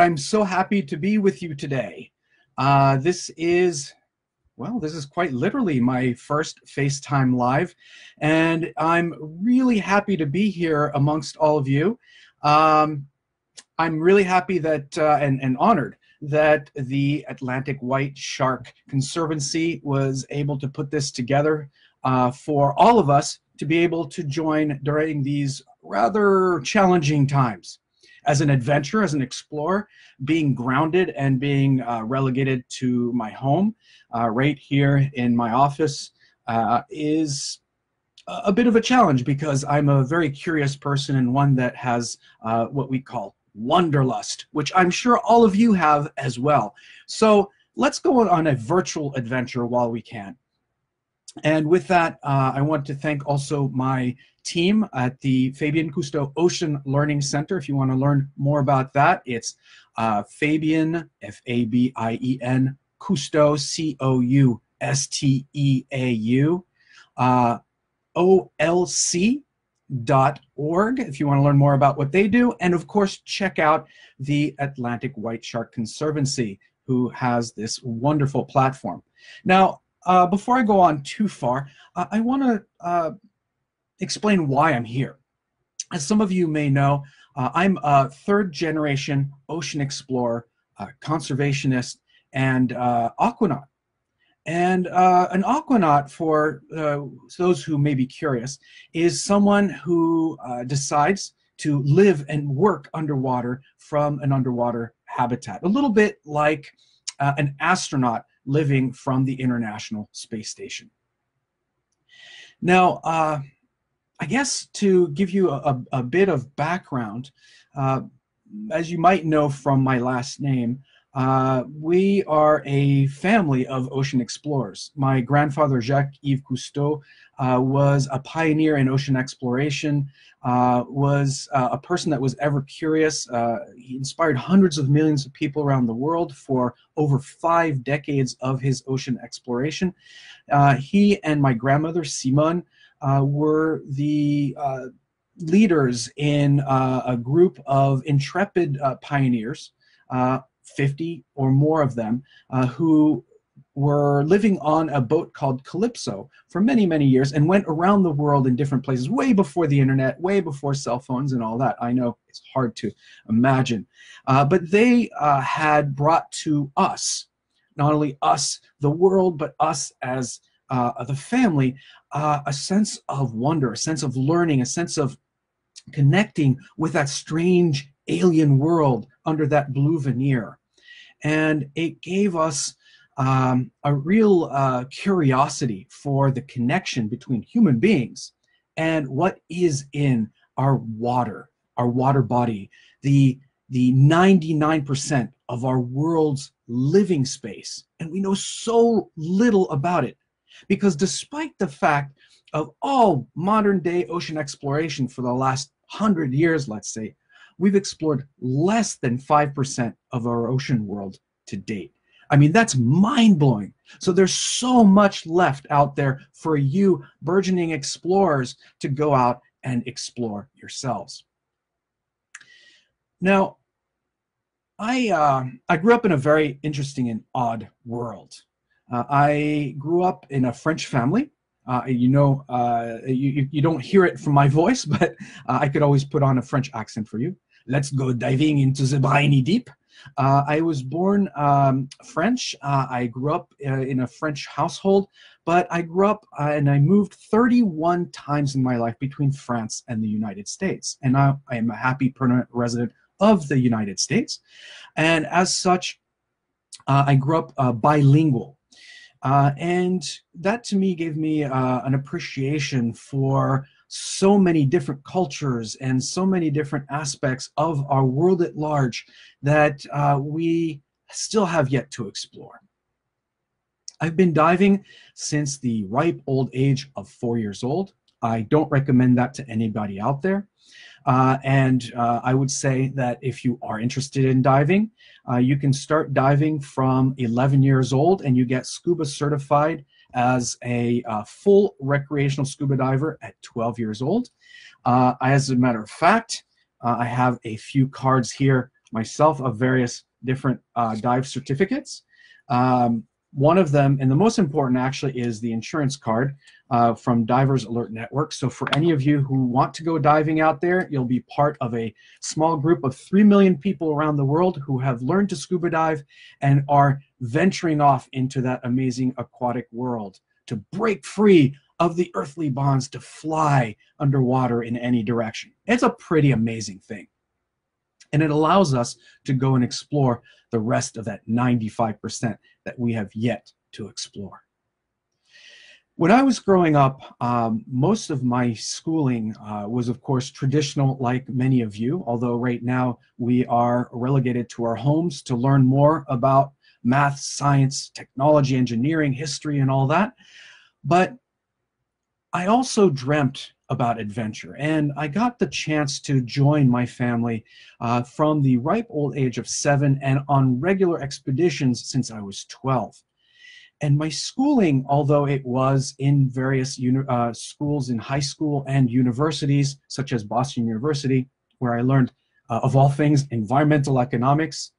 I'm so happy to be with you today. This is quite literally my first FaceTime Live, and I'm really happy to be here amongst all of you. I'm really happy that, and honored that the Atlantic White Shark Conservancy was able to put this together for all of us to be able to join during these rather challenging times. As an adventurer, as an explorer, being grounded and being relegated to my home right here in my office is a bit of a challenge because I'm a very curious person and one that has what we call wanderlust, which I'm sure all of you have as well. So let's go on a virtual adventure while we can. And with that, I want to thank also my team at the Fabien Cousteau Ocean Learning Center. If you want to learn more about that, it's Fabien, F-A-B-I-E-N, Cousteau, C-O-U-S-T-E-A-U, olc.org, if you want to learn more about what they do. And of course, check out the Atlantic White Shark Conservancy, who has this wonderful platform. Now, before I go on too far, I want to explain why I'm here. As some of you may know, I'm a third-generation ocean explorer, conservationist, and aquanaut. And an aquanaut, for those who may be curious, is someone who decides to live and work underwater from an underwater habitat, a little bit like an astronaut living from the International Space Station. Now, I guess to give you a bit of background, as you might know from my last name, we are a family of ocean explorers. My grandfather, Jacques-Yves Cousteau, was a pioneer in ocean exploration, was a person that was ever curious. He inspired hundreds of millions of people around the world for over 5 decades of his ocean exploration. He and my grandmother, Simone, were the leaders in a group of intrepid pioneers, 50 or more of them, who were living on a boat called Calypso for many, many years and went around the world in different places, way before the internet, way before cell phones and all that. I know it's hard to imagine. But they had brought to us, not only us, the world, but us as the family, a sense of wonder, a sense of learning, a sense of connecting with that strange alien world under that blue veneer. And it gave us a real curiosity for the connection between human beings and what is in our water body, the 99% of our world's living space. And we know so little about it. Because despite the fact of all modern-day ocean exploration for the last 100 years, let's say, we've explored less than 5% of our ocean world to date. I mean, that's mind-blowing. So there's so much left out there for you burgeoning explorers to go out and explore yourselves. Now, I grew up in a very interesting and odd world. I grew up in a French family. You know, you don't hear it from my voice, but I could always put on a French accent for you. Let's go diving into the briny deep. I was born French. I grew up in a French household, but I grew up and I moved 31 times in my life between France and the United States. And I am a happy permanent resident of the United States. And as such, I grew up bilingual. And that, to me, gave me an appreciation for so many different cultures and so many different aspects of our world at large that we still have yet to explore. I've been diving since the ripe old age of 4 years old. I don't recommend that to anybody out there. And I would say that if you are interested in diving, you can start diving from 11 years old and you get scuba certified as a full recreational scuba diver at 12 years old. As a matter of fact, I have a few cards here myself of various different dive certificates. One of them, and the most important actually, is the insurance card from Divers Alert Network. So for any of you who want to go diving out there, you'll be part of a small group of 3 million people around the world who have learned to scuba dive and are venturing off into that amazing aquatic world to break free of the earthly bonds to fly underwater in any direction. It's a pretty amazing thing. And it allows us to go and explore the rest of that 95% that we have yet to explore. When I was growing up, most of my schooling was, of course, traditional, like many of you, although right now we are relegated to our homes to learn more about math, science, technology, engineering, history, and all that. But I also dreamt about adventure, and I got the chance to join my family from the ripe old age of 7 and on regular expeditions since I was 12. And my schooling, although it was in various schools in high school and universities, such as Boston University, where I learned, of all things, environmental economics.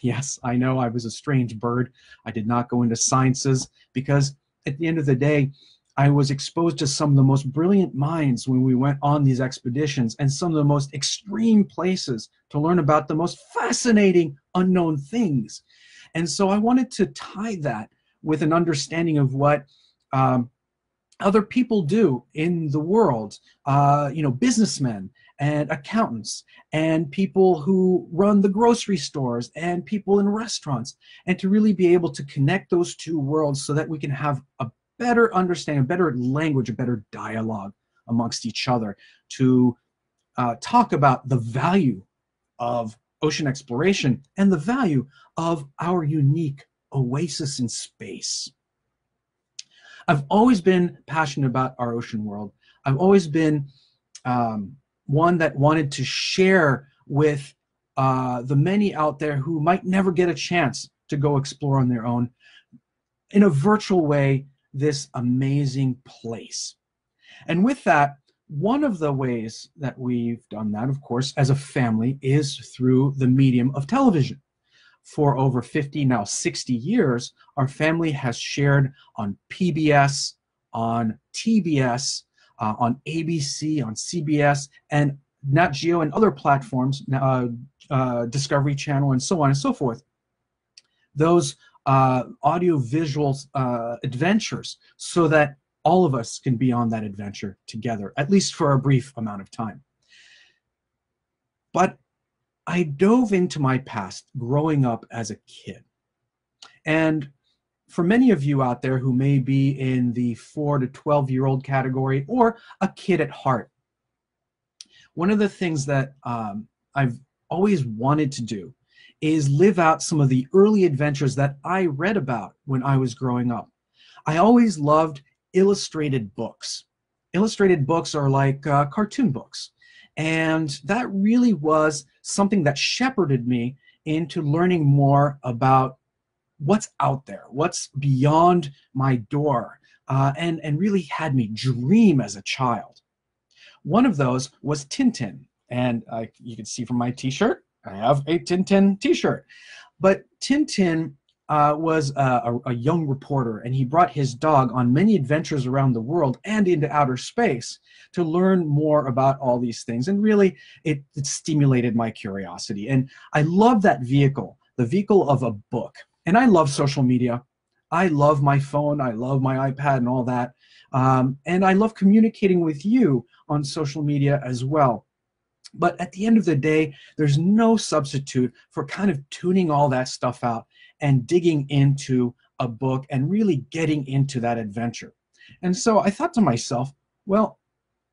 Yes, I know I was a strange bird. I did not go into sciences because at the end of the day, I was exposed to some of the most brilliant minds when we went on these expeditions and some of the most extreme places to learn about the most fascinating unknown things. And so I wanted to tie that with an understanding of what other people do in the world, you know, businessmen and accountants and people who run the grocery stores and people in restaurants, and to really be able to connect those two worlds so that we can have a better understanding, better language, a better dialogue amongst each other to talk about the value of ocean exploration and the value of our unique oasis in space. I've always been passionate about our ocean world. I've always been one that wanted to share with the many out there who might never get a chance to go explore on their own in a virtual way this amazing place. And with that, one of the ways that we've done that, of course, as a family is through the medium of television. For over 50, now 60 years, our family has shared on PBS, on TBS, on ABC, on CBS, and Nat Geo and other platforms, Discovery Channel, and so on and so forth. Those audio-visual adventures so that all of us can be on that adventure together, at least for a brief amount of time. But I dove into my past growing up as a kid. And for many of you out there who may be in the 4 to 12-year-old category or a kid at heart, one of the things that I've always wanted to do is live out some of the early adventures that I read about when I was growing up. I always loved illustrated books. Illustrated books are like cartoon books. And that really was something that shepherded me into learning more about what's out there, what's beyond my door, and really had me dream as a child. One of those was Tintin. And you can see from my t-shirt, I have a Tintin t-shirt. But Tintin was a young reporter, and he brought his dog on many adventures around the world and into outer space to learn more about all these things. And really, it stimulated my curiosity. And I love that vehicle, the vehicle of a book. And I love social media. I love my phone. I love my iPad and all that. And I love communicating with you on social media as well. But at the end of the day, there's no substitute for kind of tuning all that stuff out and digging into a book and really getting into that adventure. And so I thought to myself, well,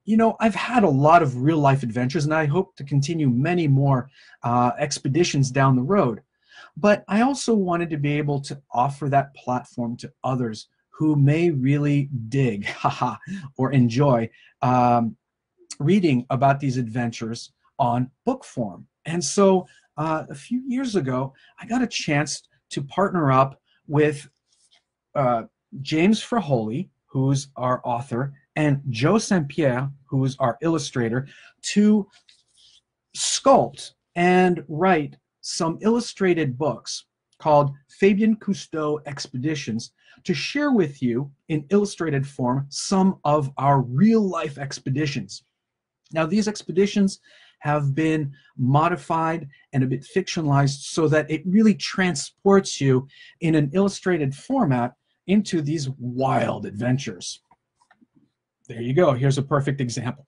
you know, I've had a lot of real life adventures, and I hope to continue many more expeditions down the road. But I also wanted to be able to offer that platform to others who may really dig, haha, or enjoy reading about these adventures on book form. And so a few years ago, I got a chance to partner up with James Frajoli, who's our author, and Joe Saint-Pierre, who's our illustrator, to sculpt and write some illustrated books called Fabien Cousteau Expeditions to share with you in illustrated form some of our real-life expeditions. Now, these expeditions have been modified and a bit fictionalized so that it really transports you in an illustrated format into these wild adventures. There you go. Here's a perfect example.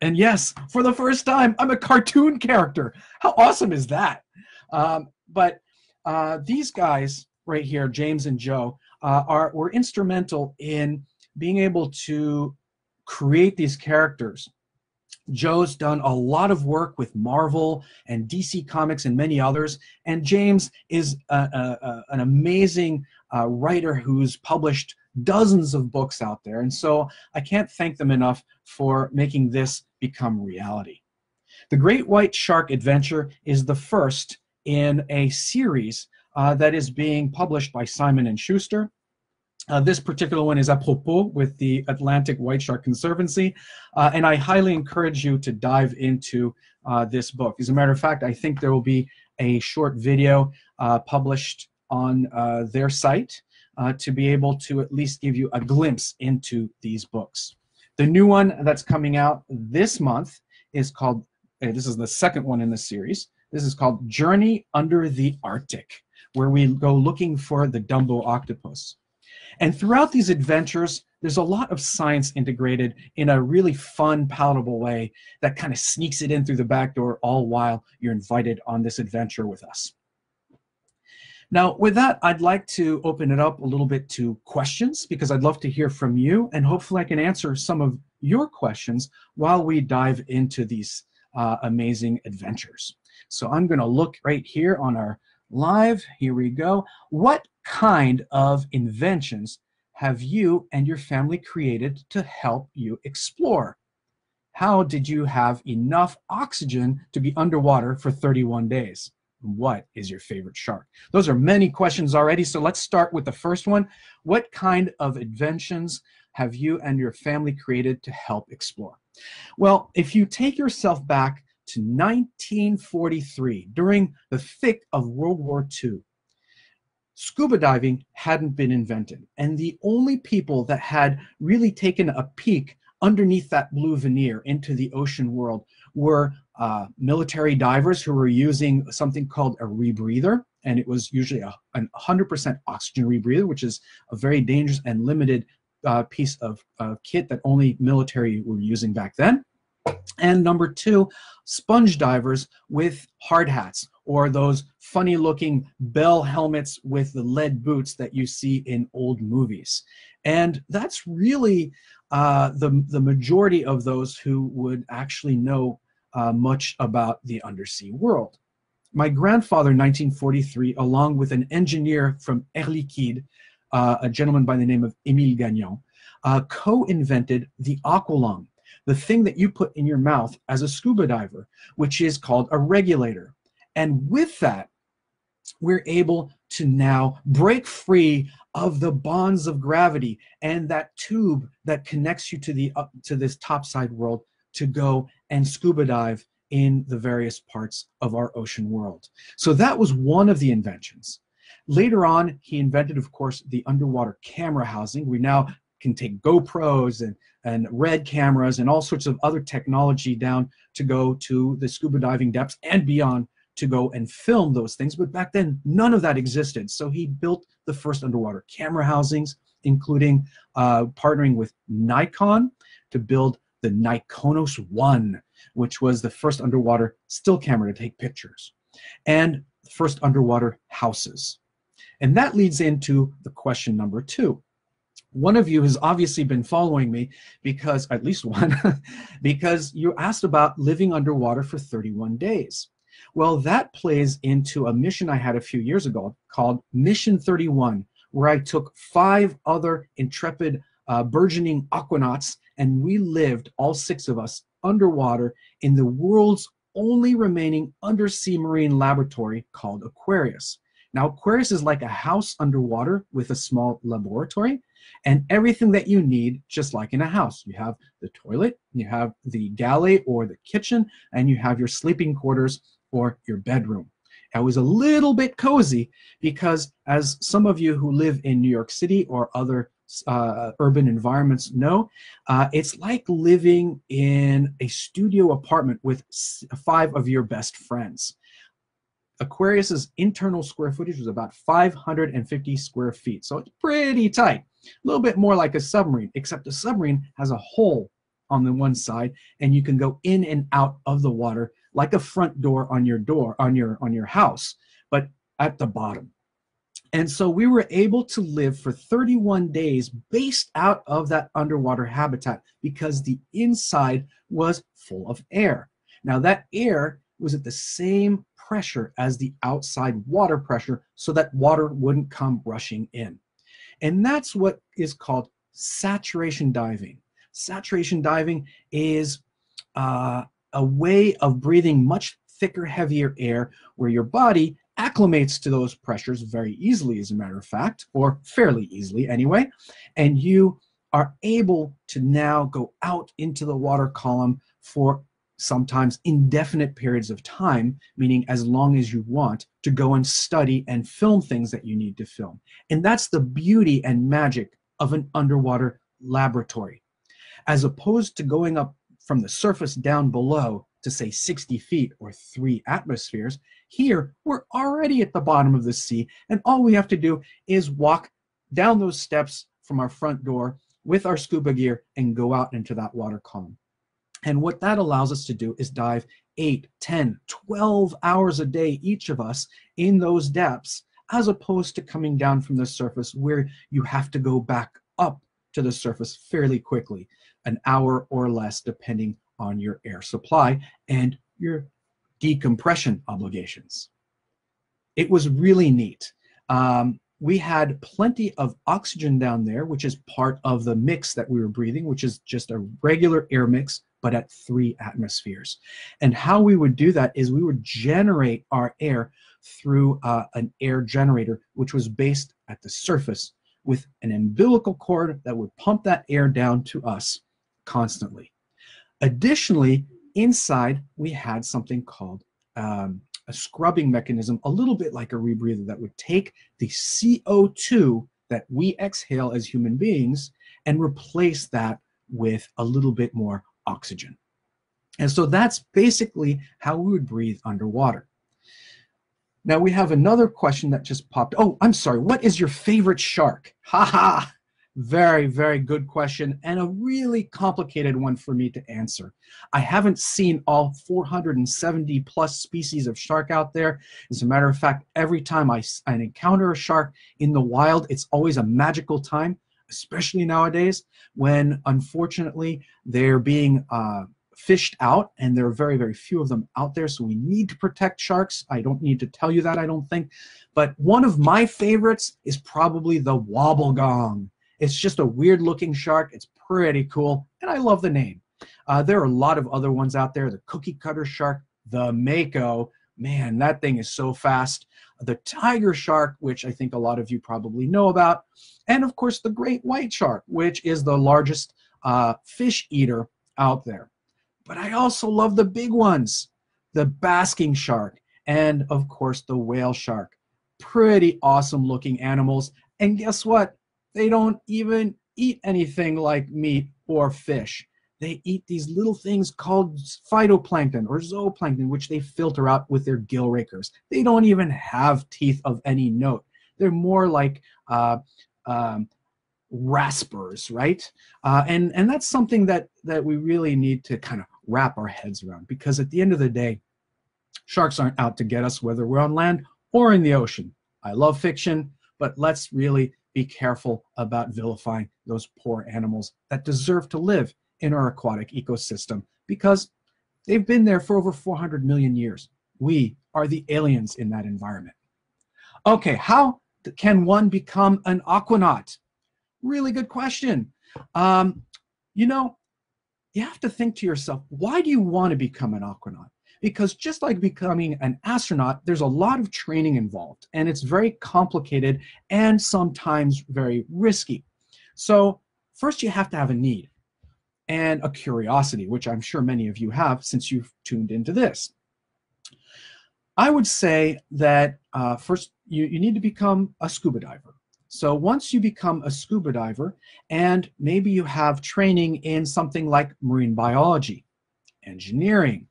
And yes, for the first time, I'm a cartoon character. How awesome is that? These guys right here, James and Joe, were instrumental in being able to create these characters. Joe's done a lot of work with Marvel and DC Comics and many others, and James is an amazing writer who's published dozens of books out there, and so I can't thank them enough for making this become reality. The Great White Shark Adventure is the first in a series that is being published by Simon and Schuster. This particular one is apropos with the Atlantic White Shark Conservancy, and I highly encourage you to dive into this book. As a matter of fact, I think there will be a short video published on their site to be able to at least give you a glimpse into these books. The new one that's coming out this month is called, this is the second one in the series, this is called Journey Under the Arctic, where we go looking for the Dumbo octopus. And throughout these adventures, there's a lot of science integrated in a really fun, palatable way that kind of sneaks it in through the back door, all while you're invited on this adventure with us. Now, with that, I'd like to open it up a little bit to questions, because I'd love to hear from you, and hopefully I can answer some of your questions while we dive into these amazing adventures. So I'm going to look right here on our live. Here we go. What kind of inventions have you and your family created to help you explore? How did you have enough oxygen to be underwater for 31 days? What is your favorite shark? Those are many questions already, so let's start with the first one. What kind of inventions have you and your family created to help explore? Well, if you take yourself back to 1943, during the thick of World War II, scuba diving hadn't been invented, and the only people that had really taken a peek underneath that blue veneer into the ocean world were military divers who were using something called a rebreather, and it was usually a 100% oxygen rebreather, which is a very dangerous and limited piece of kit that only military were using back then. And number two, sponge divers with hard hats, or those funny-looking bell helmets with the lead boots that you see in old movies. And that's really the majority of those who would actually know much about the undersea world. My grandfather in 1943, along with an engineer from Air Liquide, a gentleman by the name of Émile Gagnon, co-invented the aqualung, the thing that you put in your mouth as a scuba diver, which is called a regulator. And with that, we're able to now break free of the bonds of gravity and that tube that connects you to this topside world to go and scuba dive in the various parts of our ocean world. So that was one of the inventions. Later on, he invented, of course, the underwater camera housing. We now can take GoPros and RED cameras and all sorts of other technology down to go to the scuba diving depths and beyond to go and film those things. But back then, none of that existed. So he built the first underwater camera housings, including partnering with Nikon to build the Nikonos One, which was the first underwater still camera to take pictures, and the first underwater houses. And that leads into the question number two. One of you has obviously been following me, because at least one, because you asked about living underwater for 31 days. Well, that plays into a mission I had a few years ago called Mission 31, where I took 5 other intrepid burgeoning aquanauts, and we lived, all 6 of us, underwater in the world's only remaining undersea marine laboratory called Aquarius. Now, Aquarius is like a house underwater with a small laboratory, and everything that you need, just like in a house. You have the toilet, you have the galley or the kitchen, and you have your sleeping quarters or your bedroom. I was a little bit cozy because, as some of you who live in New York City or other urban environments know, it's like living in a studio apartment with 5 of your best friends. Aquarius's internal square footage was about 550 square feet, so it's pretty tight. A little bit more like a submarine, except the submarine has a hole on the one side, and you can go in and out of the water like a front door on your house, but at the bottom. And so we were able to live for 31 days based out of that underwater habitat because the inside was full of air. Now that air was at the same pressure as the outside water pressure so that water wouldn't come rushing in. And that's what is called saturation diving. Saturation diving is a way of breathing much thicker, heavier air where your body acclimates to those pressures very easily, as a matter of fact, or fairly easily anyway, and you are able to now go out into the water column for sometimes indefinite periods of time, meaning as long as you want, to go and study and film things that you need to film. And that's the beauty and magic of an underwater laboratory. As opposed to going up from the surface down below to, say, 60 feet or 3 atmospheres, here we're already at the bottom of the sea, and all we have to do is walk down those steps from our front door with our scuba gear and go out into that water column. And what that allows us to do is dive 8, 10, 12 hours a day, each of us, in those depths, as opposed to coming down from the surface where you have to go back up to the surface fairly quickly, an hour or less, depending on your air supply and your decompression obligations. It was really neat. We had plenty of oxygen down there, which is part of the mix that we were breathing, which is just a regular air mix, but at 3 atmospheres. And how we would do that is we would generate our air through an air generator, which was based at the surface with an umbilical cord that would pump that air down to us constantly. Additionally, inside we had something called a scrubbing mechanism, a little bit like a rebreather, that would take the CO2 that we exhale as human beings and replace that with a little bit more oxygen. And so that's basically how we would breathe underwater. Now we have another question that just popped. Oh, I'm sorry. What is your favorite shark? Ha ha! Very, very good question, and a really complicated one for me to answer. I haven't seen all 470 plus species of shark out there. As a matter of fact, every time I encounter a shark in the wild, it's always a magical time, especially nowadays when, unfortunately, they're being fished out, and there are very, very few of them out there, so we need to protect sharks. I don't need to tell you that, I don't think. But one of my favorites is probably the wobblegong. It's just a weird-looking shark. It's pretty cool, and I love the name. There are a lot of other ones out there, the cookie-cutter shark, the mako. Man, that thing is so fast. The tiger shark, which I think a lot of you probably know about, and, of course, the great white shark, which is the largest fish eater out there. But I also love the big ones, the basking shark, and of course the whale shark. Pretty awesome looking animals. And guess what? They don't even eat anything like meat or fish. They eat these little things called phytoplankton or zooplankton, which they filter out with their gill rakers. They don't even have teeth of any note. They're more like raspers, right? And that's something that we really need to kind of wrap our heads around, because at the end of the day, sharks aren't out to get us, whether we're on land or in the ocean. I love fiction, but let's really be careful about vilifying those poor animals that deserve to live in our aquatic ecosystem, because they've been there for over 400 million years. We are the aliens in that environment. Okay, how can one become an aquanaut? Really good question. You know, you have to think to yourself, why do you want to become an aquanaut? Because just like becoming an astronaut, there's a lot of training involved, and it's very complicated and sometimes very risky. So first you have to have a need and a curiosity, which I'm sure many of you have since you've tuned into this. I would say that first you need to become a scuba diver. So once you become a scuba diver, and maybe you have training in something like marine biology, engineering,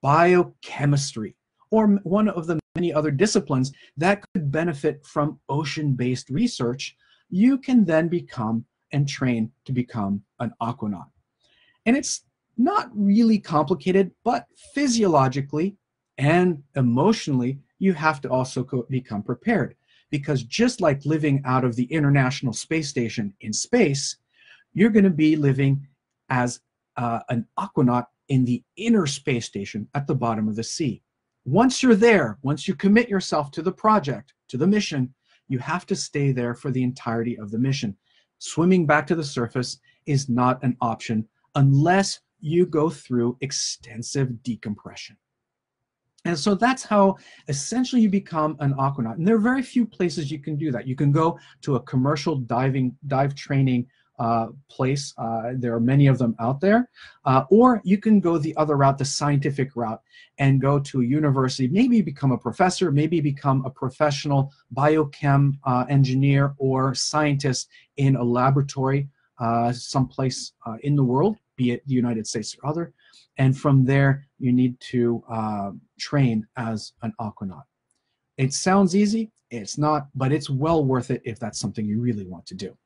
biochemistry, or one of the many other disciplines that could benefit from ocean-based research, you can then become and train to become an aquanaut. And it's not really complicated, but physiologically and emotionally, you have to also become prepared. Because just like living out of the International Space Station in space, you're going to be living as an aquanaut in the inner space station at the bottom of the sea. Once you're there, once you commit yourself to the project, to the mission, you have to stay there for the entirety of the mission. Swimming back to the surface is not an option unless you go through extensive decompression. And so that's how essentially you become an aquanaut. And there are very few places you can do that. You can go to a commercial dive training place. There are many of them out there. Or you can go the other route, the scientific route, and go to a university, maybe become a professor, maybe become a professional biochem engineer or scientist in a laboratory someplace in the world, be it the United States or other. And from there, you need to train as an aquanaut. It sounds easy, it's not, but it's well worth it if that's something you really want to do.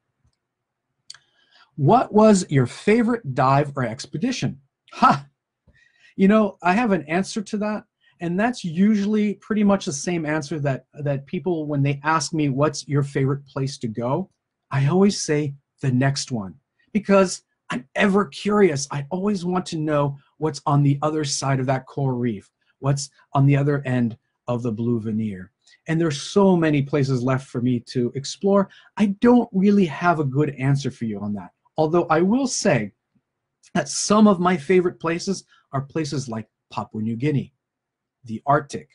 What was your favorite dive or expedition? Ha! You know, I have an answer to that, and that's usually pretty much the same answer that people, when they ask me what's your favorite place to go, I always say the next one, because I'm ever curious. I always want to know what's on the other side of that coral reef, what's on the other end of the blue veneer. And there's so many places left for me to explore. I don't really have a good answer for you on that. Although I will say that some of my favorite places are places like Papua New Guinea, the Arctic,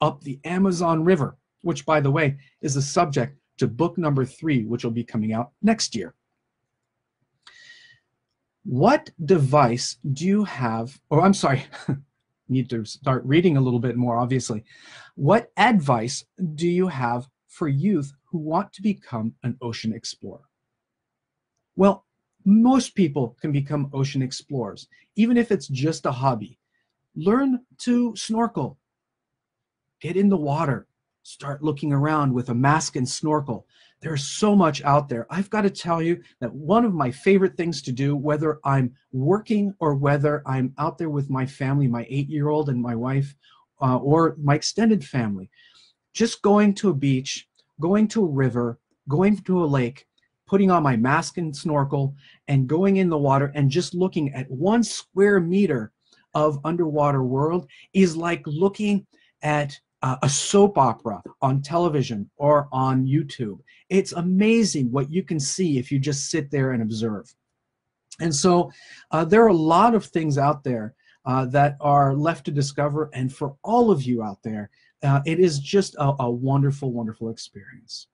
up the Amazon River, which, by the way, is the subject to book number 3, which will be coming out next year. What device do you have, or I'm sorry, need to start reading a little bit more, obviously. What advice do you have for youth who want to become an ocean explorer? Well, most people can become ocean explorers, even if it's just a hobby. Learn to snorkel. Get in the water. Start looking around with a mask and snorkel. There's so much out there. I've got to tell you that one of my favorite things to do, whether I'm working or whether I'm out there with my family, my 8-year-old and my wife, or my extended family, just going to a beach, going to a river, going to a lake, putting on my mask and snorkel, and going in the water and just looking at 1 square meter of underwater world is like looking at a soap opera on television or on YouTube. It's amazing what you can see if you just sit there and observe. And so there are a lot of things out there that are left to discover. And for all of you out there, it is just a wonderful, wonderful experience.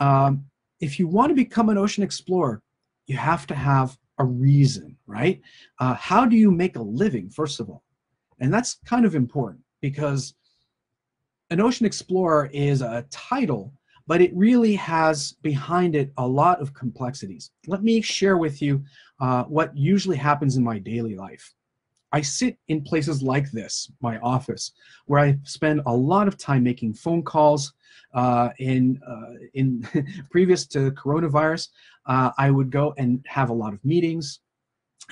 If you want to become an ocean explorer, you have to have a reason, right? How do you make a living, first of all? And that's kind of important because an ocean explorer is a title, but it really has behind it a lot of complexities. Let me share with you what usually happens in my daily life. I sit in places like this, my office, where I spend a lot of time making phone calls. In previous to coronavirus, I would go and have a lot of meetings,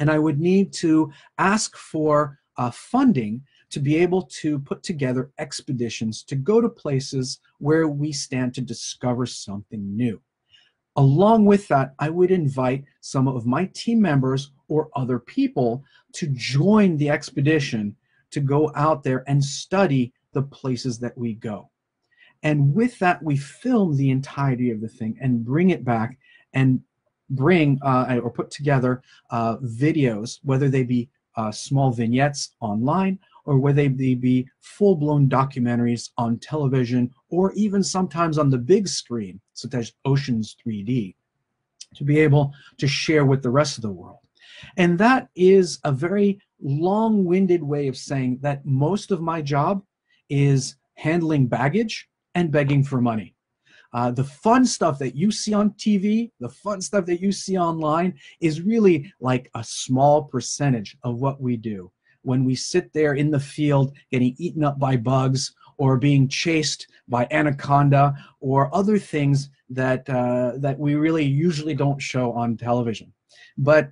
and I would need to ask for funding to be able to put together expeditions to go to places where we stand to discover something new. Along with that, I would invite some of my team members or other people to join the expedition to go out there and study the places that we go. And with that, we film the entirety of the thing and bring it back and bring or put together videos, whether they be small vignettes online or whether they be full-blown documentaries on television or even sometimes on the big screen, such as Oceans 3D, to be able to share with the rest of the world. And that is a very long-winded way of saying that most of my job is handling baggage and begging for money. The fun stuff that you see on TV, the fun stuff that you see online is really like a small percentage of what we do. When we sit there in the field getting eaten up by bugs or being chased by anaconda or other things that, that we really usually don't show on television. But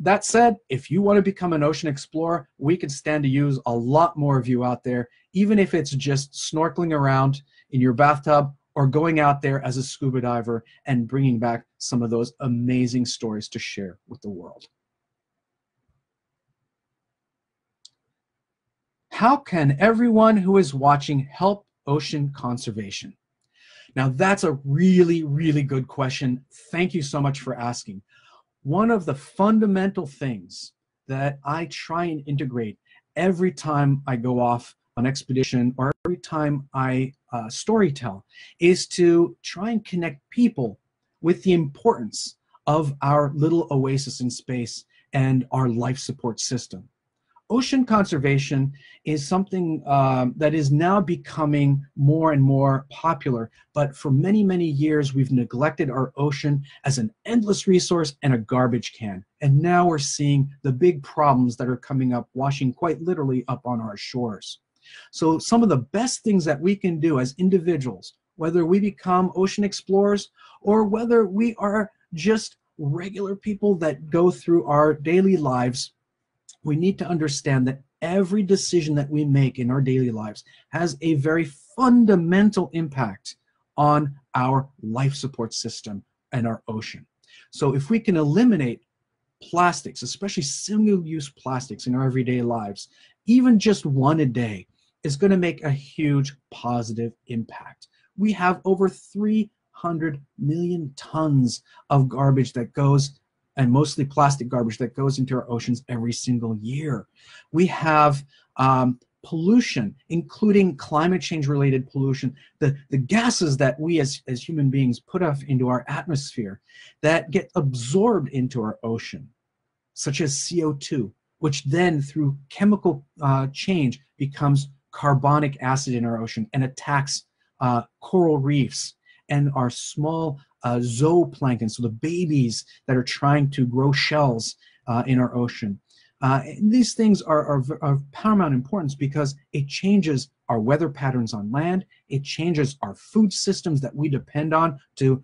that said, if you want to become an ocean explorer, we can stand to use a lot more of you out there, even if it's just snorkeling around in your bathtub or going out there as a scuba diver and bringing back some of those amazing stories to share with the world. How can everyone who is watching help ocean conservation? Now that's a really, really good question. Thank you so much for asking. One of the fundamental things that I try and integrate every time I go off on expedition or every time I storytell is to try and connect people with the importance of our little oasis in space and our life support system. Ocean conservation is something that is now becoming more and more popular, but for many, many years we've neglected our ocean as an endless resource and a garbage can. And now we're seeing the big problems that are coming up, washing quite literally up on our shores. So some of the best things that we can do as individuals, whether we become ocean explorers or whether we are just regular people that go through our daily lives, we need to understand that every decision that we make in our daily lives has a very fundamental impact on our life support system and our ocean. So if we can eliminate plastics, especially single-use plastics in our everyday lives, even just one a day is going to make a huge positive impact. We have over 300 million tons of garbage that goes, and mostly plastic garbage that goes into our oceans every single year. We have pollution, including climate change related pollution, the gases that we as human beings put off into our atmosphere that get absorbed into our ocean, such as CO2, which then through chemical change becomes carbonic acid in our ocean and attacks coral reefs and our small zooplankton, so the babies that are trying to grow shells in our ocean. These things are of paramount importance because it changes our weather patterns on land, it changes our food systems that we depend on to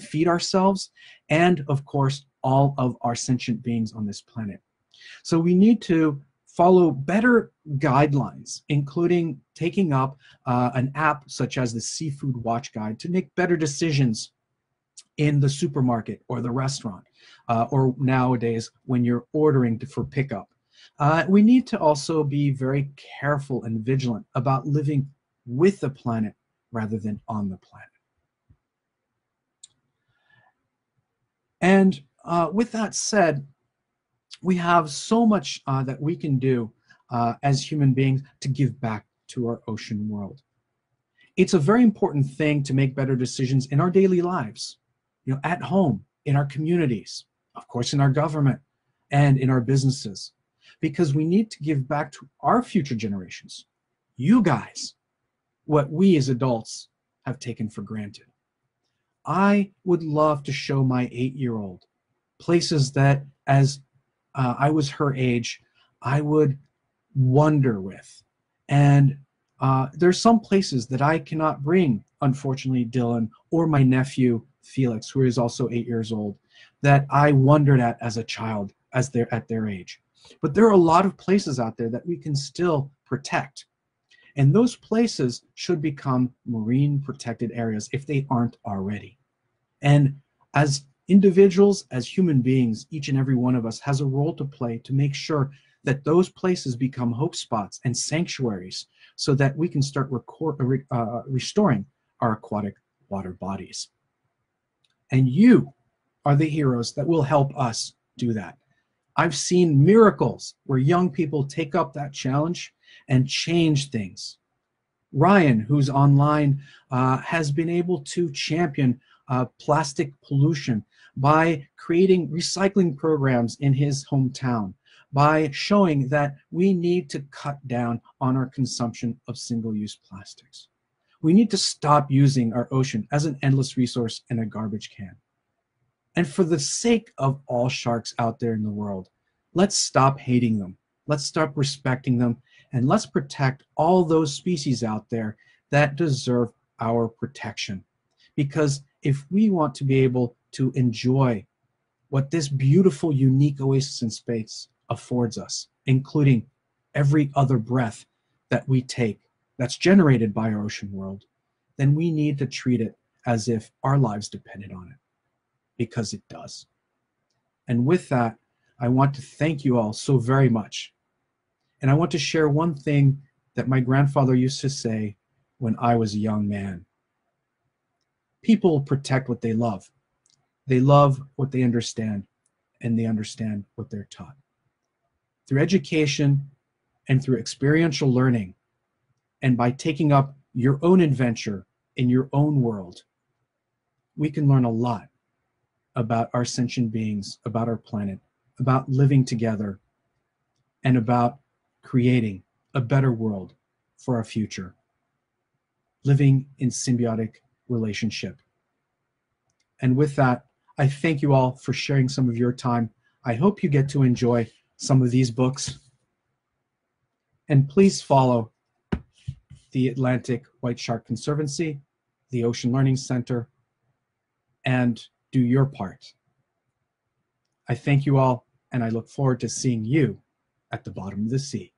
feed ourselves, and of course all of our sentient beings on this planet. So we need to follow better guidelines, including taking up an app such as the Seafood Watch guide to make better decisions in the supermarket or the restaurant, or nowadays when you're ordering for pickup. We need to also be very careful and vigilant about living with the planet rather than on the planet. And with that said, we have so much that we can do as human beings to give back to our ocean world. It's a very important thing to make better decisions in our daily lives, you know, at home, in our communities, of course in our government and in our businesses, because we need to give back to our future generations, you guys, what we as adults have taken for granted. I would love to show my 8-year-old places that as I was her age, I would wander with. And there's some places that I cannot bring, unfortunately, Dylan or my nephew Felix, who is also 8 years old, that I wondered at as a child as they're at their age. But there are a lot of places out there that we can still protect. And those places should become marine protected areas if they aren't already. And as individuals, as human beings, each and every one of us has a role to play to make sure that those places become hope spots and sanctuaries so that we can start restoring our aquatic water bodies. And you are the heroes that will help us do that. I've seen miracles where young people take up that challenge and change things. Ryan, who's online, has been able to champion plastic pollution by creating recycling programs in his hometown, by showing that we need to cut down on our consumption of single-use plastics. We need to stop using our ocean as an endless resource and a garbage can. And for the sake of all sharks out there in the world, let's stop hating them. Let's stop respecting them. And let's protect all those species out there that deserve our protection. Because if we want to be able to enjoy what this beautiful, unique oasis in space affords us, including every other breath that we take that's generated by our ocean world, then we need to treat it as if our lives depended on it, because it does. And with that, I want to thank you all so very much. And I want to share one thing that my grandfather used to say when I was a young man. People protect what they love. They love what they understand, and they understand what they're taught. Through education and through experiential learning, and by taking up your own adventure in your own world, we can learn a lot about our sentient beings, about our planet, about living together, and about creating a better world for our future, living in symbiotic relationship. And with that, I thank you all for sharing some of your time. I hope you get to enjoy some of these books. And please follow the Atlantic White Shark Conservancy, the Ocean Learning Center, and do your part. I thank you all, and I look forward to seeing you at the bottom of the sea.